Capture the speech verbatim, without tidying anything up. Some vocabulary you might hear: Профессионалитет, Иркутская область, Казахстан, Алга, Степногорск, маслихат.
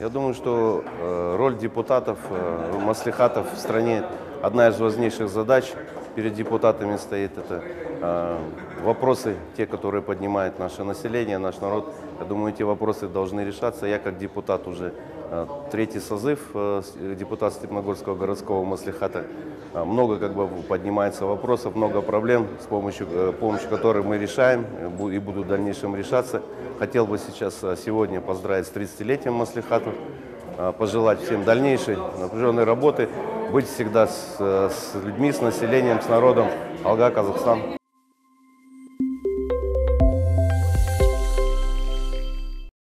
Я думаю, что роль депутатов, маслихатов в стране одна из важнейших задач. Перед депутатами стоит это вопросы, те, которые поднимает наше население, наш народ. Я думаю, эти вопросы должны решаться. Я как депутат уже третий созыв, депутат Степногорского городского маслихата, много как бы поднимается вопросов, много проблем, с помощью, помощью которых мы решаем и будут в дальнейшем решаться. Хотел бы сейчас сегодня поздравить с тридцатилетием маслихатов, пожелать всем дальнейшей напряженной работы, быть всегда с, с людьми, с населением, с народом. Алга, Казахстан.